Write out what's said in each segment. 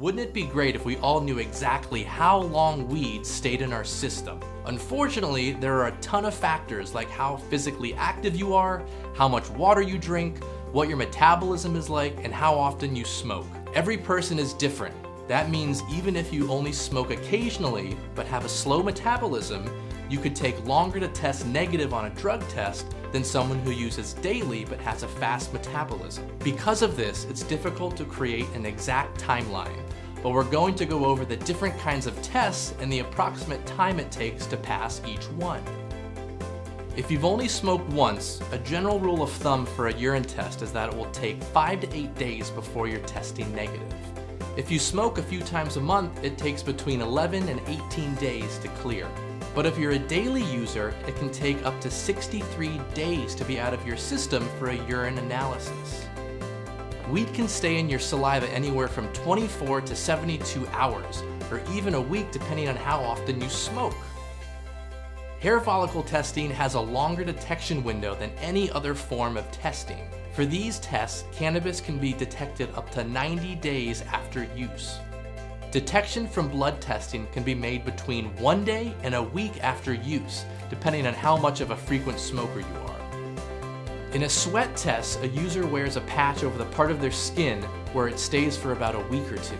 Wouldn't it be great if we all knew exactly how long weed stayed in our system? Unfortunately, there are a ton of factors like how physically active you are, how much water you drink, what your metabolism is like, and how often you smoke. Every person is different. That means even if you only smoke occasionally but have a slow metabolism, you could take longer to test negative on a drug test than someone who uses daily but has a fast metabolism. Because of this, it's difficult to create an exact timeline, but we're going to go over the different kinds of tests and the approximate time it takes to pass each one. If you've only smoked once, a general rule of thumb for a urine test is that it will take 5 to 8 days before you're testing negative. If you smoke a few times a month, it takes between 11 and 18 days to clear. But if you're a daily user, it can take up to 63 days to be out of your system for a urine analysis. Weed can stay in your saliva anywhere from 24 to 72 hours, or even a week depending on how often you smoke. Hair follicle testing has a longer detection window than any other form of testing. For these tests, cannabis can be detected up to 90 days after use. Detection from blood testing can be made between 1 day and a week after use, depending on how much of a frequent smoker you are. In a sweat test, a user wears a patch over the part of their skin where it stays for about a week or two.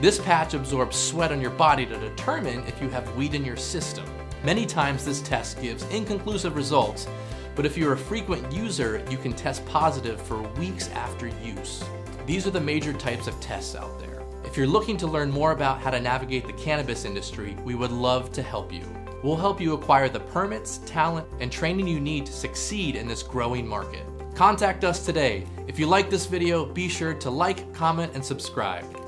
This patch absorbs sweat on your body to determine if you have weed in your system. Many times this test gives inconclusive results, but if you're a frequent user, you can test positive for weeks after use. These are the major types of tests out there. If you're looking to learn more about how to navigate the cannabis industry, we would love to help you. We'll help you acquire the permits, talent, and training you need to succeed in this growing market. Contact us today. If you like this video, be sure to like, comment, and subscribe.